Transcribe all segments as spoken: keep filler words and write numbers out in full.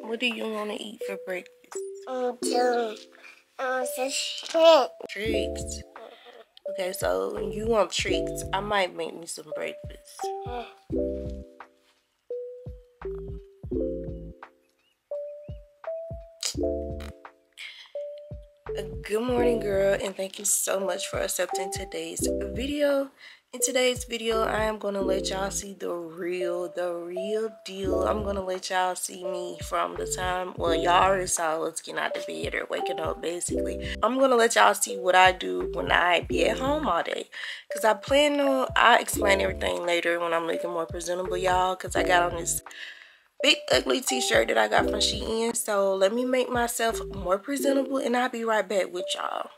What do you want to eat for breakfast? Um, um, treats. Treats. Okay, so you want treats. I might make me some breakfast. Uh. Good morning, girl, and thank you so much for accepting today's video. In today's video, I am going to let y'all see the real, the real deal. I'm going to let y'all see me from the time, well, y'all already saw us getting out of bed or waking up, basically. I'm going to let y'all see what I do when I be at home all day. Because I plan on, I explain everything later when I'm looking more presentable, y'all. Because I got on this big, ugly t-shirt that I got from Shein. So, let me make myself more presentable and I'll be right back with y'all.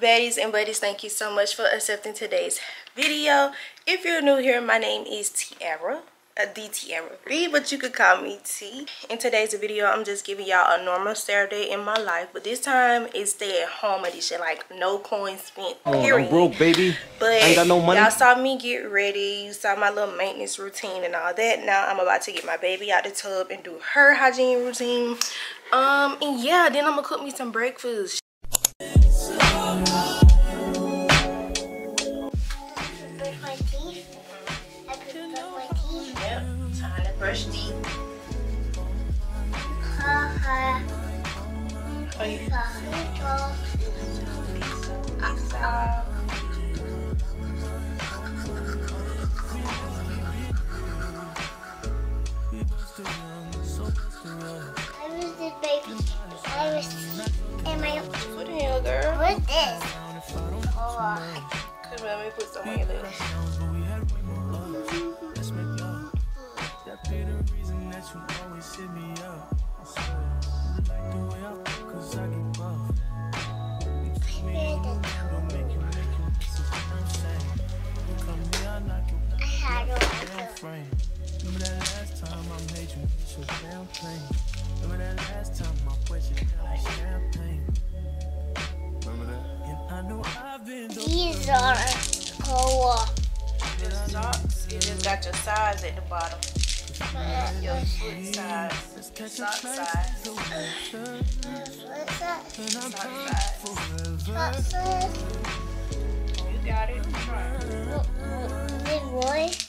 Baddies and buddies, thank you so much for accepting today's video. If you're new here, my name is Tiara, uh, the Tiara B, but you could call me T. In today's video, I'm just giving y'all a normal Saturday in my life, but this time it's stay at home edition, like no coin spent. Oh, period. I'm broke, baby. But I ain't got no money. Y'all saw me get ready. You saw my little maintenance routine and all that. Now I'm about to get my baby out the tub and do her hygiene routine. Um, and yeah, then I'm gonna cook me some breakfast. Brush teeth. Are you? I was the baby. I was in my. What the hell, girl? What's this? Oh. Could let me put some on your lips. frame. Remember that last time I made you shoot champagne. Remember that last time I put you down like champagne. Remember that? And I know I've been doing. These are cool. The socks, you just got your size at the bottom. Yeah. Your foot size, your sock size. Your foot size. Sock size. Sock size. You got it. Try it.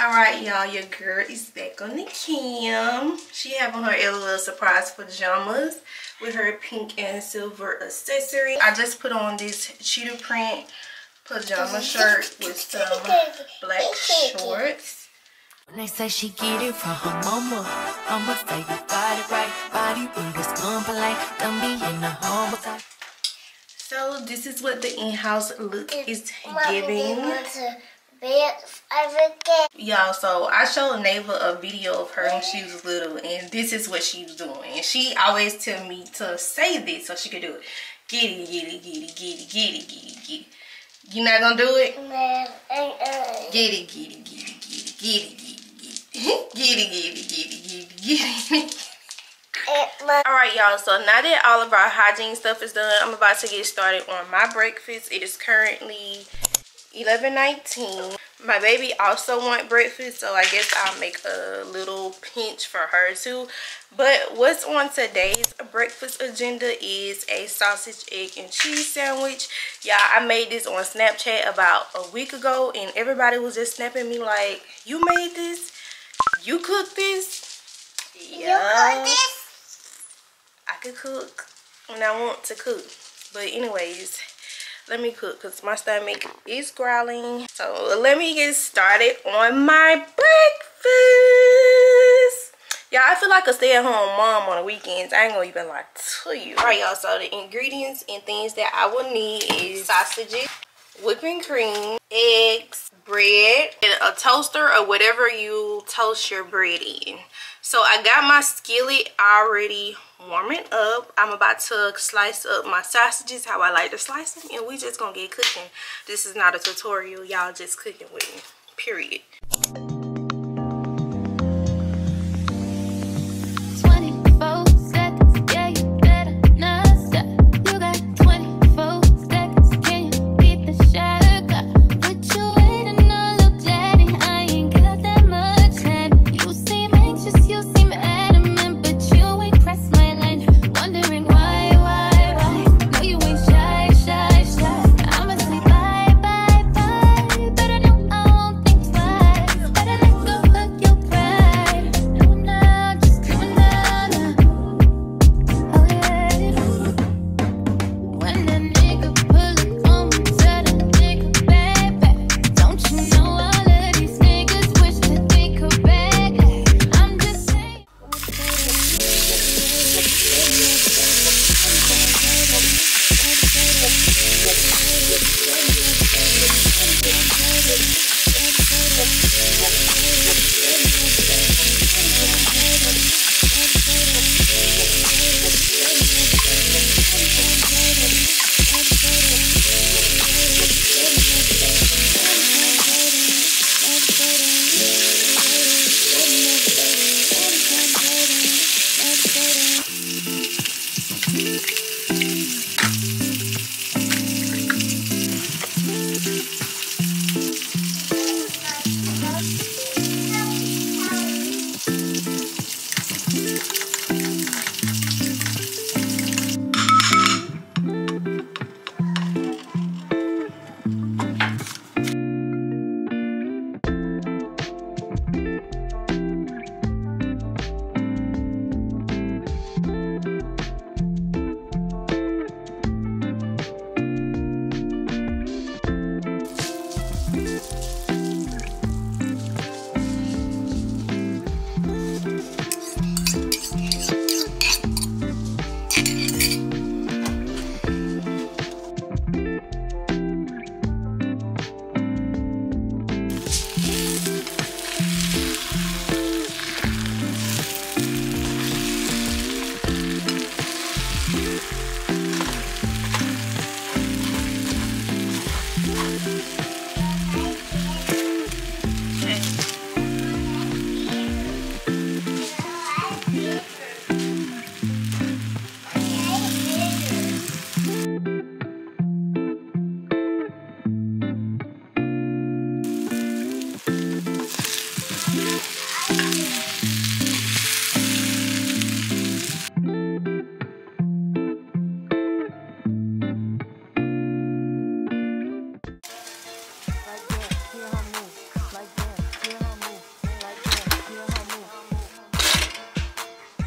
Alright y'all, your girl is back on the cam. She having her LOL Surprise pajamas with her pink and silver accessory. I just put on this cheetah print pajama shirt with some black shorts. When they say she get it from her mama, I'ma say you got it right. Body with this number like don't be in the home. So this is what the in-house look is giving. Y'all, so I showed Neva a video of her when she was little, and this is what she was doing. And she always tell me to say this so she could do it. Giddy, giddy, giddy, giddy, giddy, giddy, giddy. You not gonna do it? Giddy, giddy, giddy, giddy, giddy, giddy, giddy, giddy, giddy, giddy, giddy. Alright y'all, so now that all of our hygiene stuff is done, I'm about to get started on my breakfast. It is currently eleven nineteen. My baby also want breakfast, so I guess I'll make a little pinch for her too. But what's on today's breakfast agenda is a sausage, egg, and cheese sandwich. Y'all, I made this on Snapchat about a week ago, and everybody was just snapping me like, you made this? You cooked this? Yeah. You cooked this? I could cook when I want to cook. But anyways, let me cook because my stomach is growling. So let me get started on my breakfast. Y'all, I feel like a stay-at-home mom on the weekends. I ain't gonna even lie to you. All right, y'all, so the ingredients and things that I will need is sausages, whipping cream, eggs, bread, and a toaster or whatever you toast your bread in. So I got my skillet already warming up. I'm about to slice up my sausages how I like to slice them, and we just gonna get cooking. This is not a tutorial, y'all just cooking with me, period.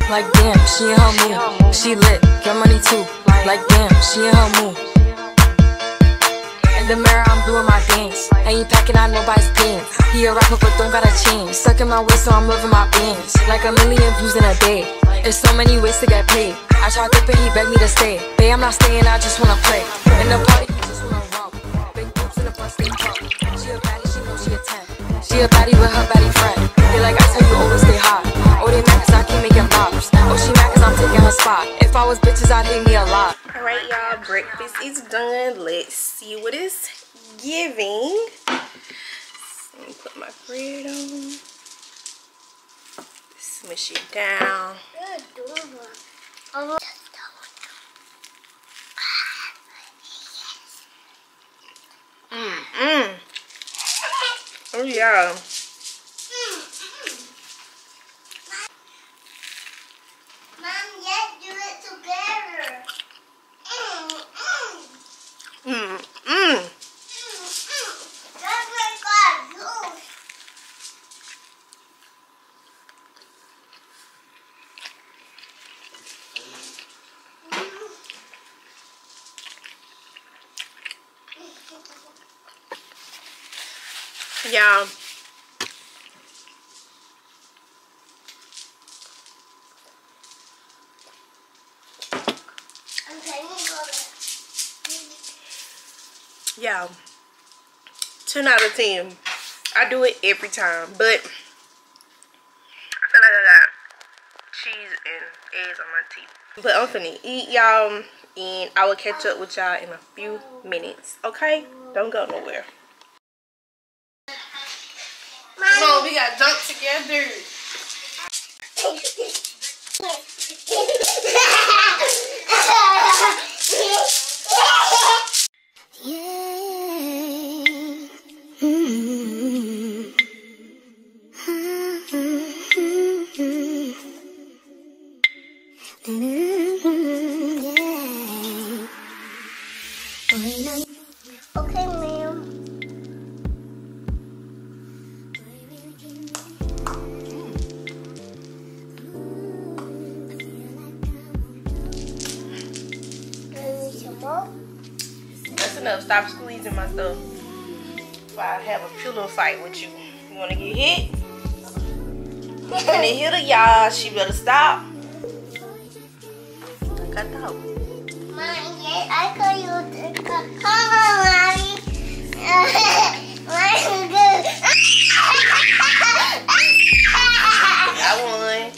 Like damn, she in her mood. She lit, get money too. Like damn, she in her mood. In the mirror, I'm doing my dance. Ain't packing out nobody's pants. He a rapper, but don't got a chance. Sucking my waist, so I'm loving my bands. Like a million views in a day. There's so many ways to get paid. I tried to pay, he begged me to stay. Babe, I'm not staying, I just wanna play. In the party, you just wanna roll. Big boobs in the bus, they pop. She a baddie, she knows she a ten. She a baddie with her baddie friend. They like, I tell you, always stay hot. Oh, they mad cause I keep making bops. Oh, she mad cause I'm taking her spot. If I was bitches, I'd hate me a lot. Alright, y'all, breakfast is done. Let's see what it's giving. So, let me put my bread on. Smush it down. Mm-mm. Oh, yeah. Yeah. Yeah. ten out of ten. I do it every time, but I feel like I got cheese and eggs on my teeth. But I'm finna eat, y'all, and I will catch up with y'all in a few minutes. Okay? Don't go nowhere. No, we got dunk together. Stop squeezing my stuff. I'll have a pillow fight with you. You wanna get hit? You gonna hit her, y'all. She better stop. Like I thought. Mom, I call you the car. Mommy. I won.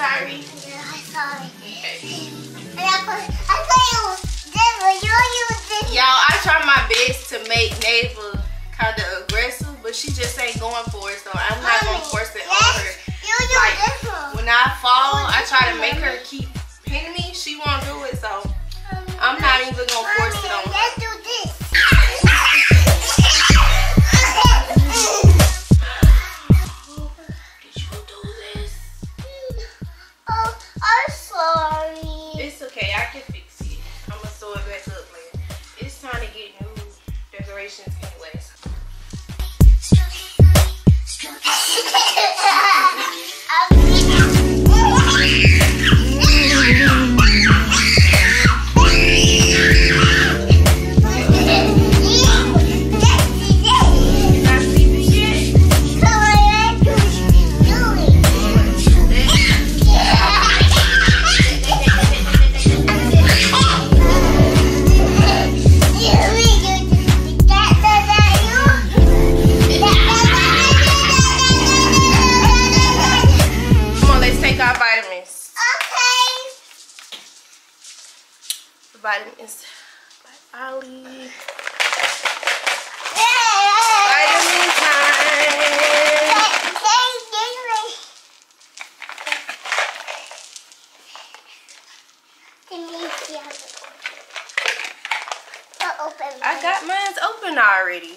sorry. Yeah, I'm sorry. And I, put, I thought you was devil. You use devil. Y'all, I try my best to make Neva kind of aggressive, but she just ain't going for it, so I'm not going to force it yes, on her. You like, devil. When I fall, I try to make her keep hitting me. She won't do it, so I'm not even going to force it on her. Let's do this. Vitamins by Ollie. Yay! Vitamin time. I got mine's open already.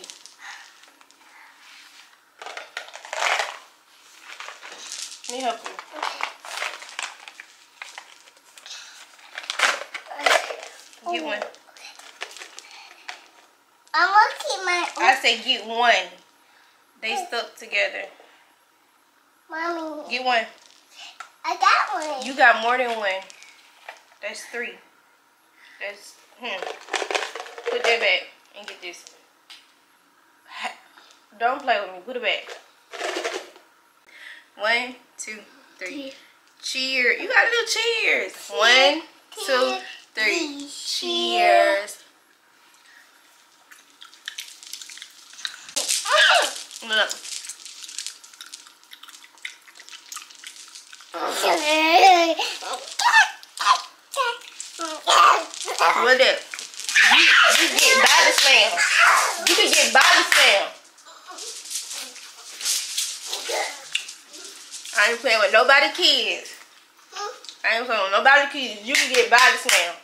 Let me help you. Get one. I'm gonna keep my. I say get one. They stuck together. Mommy. Get one. I got one. You got more than one. That's three. That's hmm. Put that back and get this. Don't play with me. Put it back. One, two, three. Cheer. You gotta do cheers. One, two, three. Cheers. Look. What up? You, you get body slam. You can get body slam. I ain't playing with nobody kids. I ain't playing with nobody kids. You can get body slam.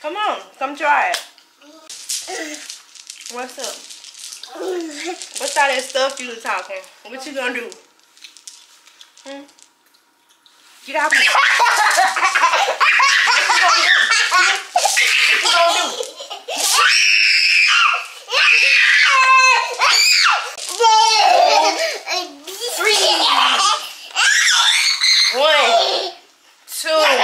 Come on, come try it. What's up? What's all that stuff you were talking? What you gonna do? Hmm? Get out. What you gonna do? What you gonna do? One, two.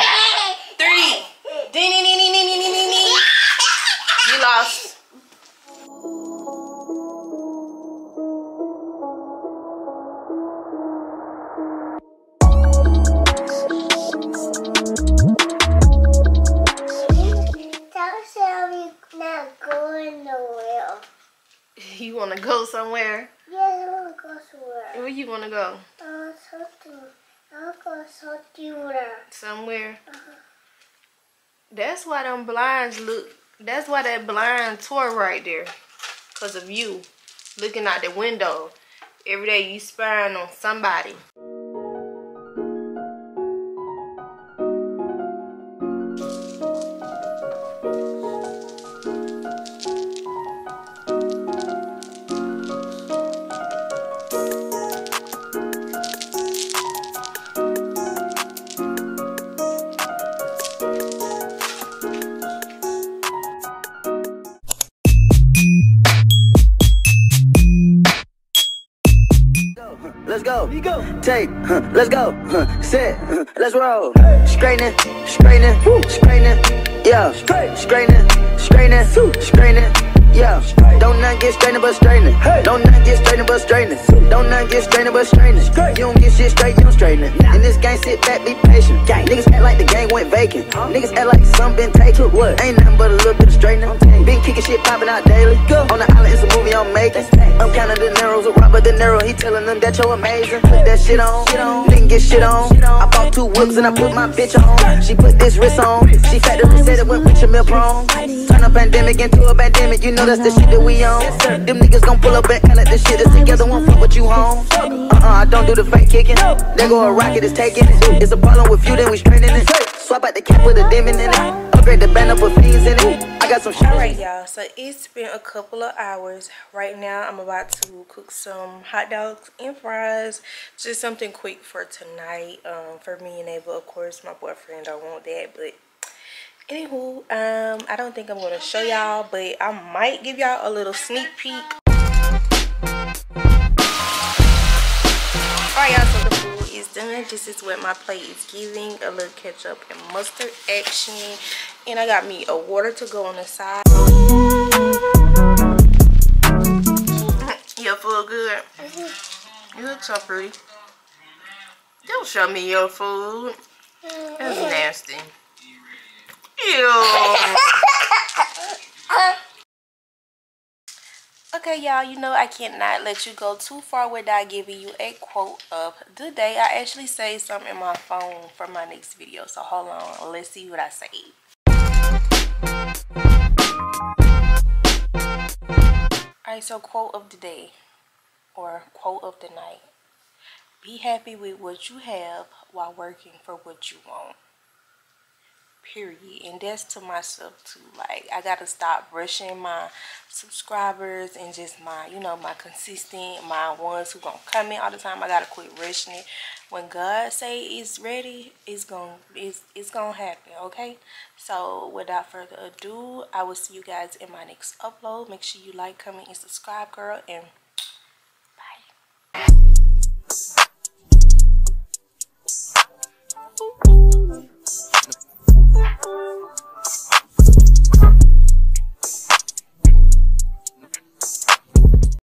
You want to go somewhere? Yeah, I want to go somewhere. Where you want to go? Uh, something. I'll go somewhere. Somewhere? Uh-huh. That's why them blinds look. That's why that blind tore right there. Because of you. Looking out the window. Every day you spying on somebody. Let's go, you go. Take, huh, let's go, huh, sit, huh, let's roll. Hey. Straightening, straightening, straightening, yeah. Straight. Straightening, straightening, straightening, yeah. Straight. Don't not get straightening but straightening. Hey. Don't not get straightening but straightening. Hey. Don't not get straightening but straightening. Straight. You don't get shit straight, you don't straighten it. Nah. In this game, sit back, be patient. Gang. Niggas act like the game went vacant. Huh? Niggas act like some been taken. What? Ain't nothing but a little bit of straightening. Been kicking shit popping out daily. Go. On the island, it's a movie I'm making. I'm kind of De Niro's a robber, De Niro, he telling them that you're amazing. Put that shit on, nigga get shit on. I bought two whips and I put my bitch on. She put this wrist on, she fatter and said it went with your milk wrong. Turn a pandemic into a pandemic, you know that's the shit that we on. Them niggas gon' pull up and act like this shit is together, won't fuck with you home. Uh-uh, I don't do the fake kicking. There go a rocket, it's taking it. It's a problem with you, then we straighten it. Swap out the cap with a demon in it. Upgrade the band up with fiends in it. I got some shit. Alright y'all, so it's been a couple of hours. Right now I'm about to cook some hot dogs and fries. Just something quick for tonight. Um, for me and Ava, of course. My boyfriend don't want that, but anywho, um, I don't think I'm gonna show y'all, but I might give y'all a little sneak peek. Alright y'all, so the food is done. This is what my plate is giving. A little ketchup and mustard action. And I got me a water to go on the side. Your food good? Mm-hmm. You look so pretty. Don't show me your food. Mm-hmm. That's nasty. Ew. Okay, y'all, you know I cannot let you go too far without giving you a quote of the day. I actually saved some in my phone for my next video, so hold on. Let's see what I saved. Alright, so quote of the day, or quote of the night. Be happy with what you have while working for what you want. Period. And that's to myself too. Like, I gotta stop rushing my subscribers and just my, you know, my consistent, my ones who gonna comment all the time. I gotta quit rushing it. When God say it's ready, it's gonna it's it's gonna happen. Okay, so without further ado, I will see you guys in my next upload. Make sure you like, comment, and subscribe, girl, and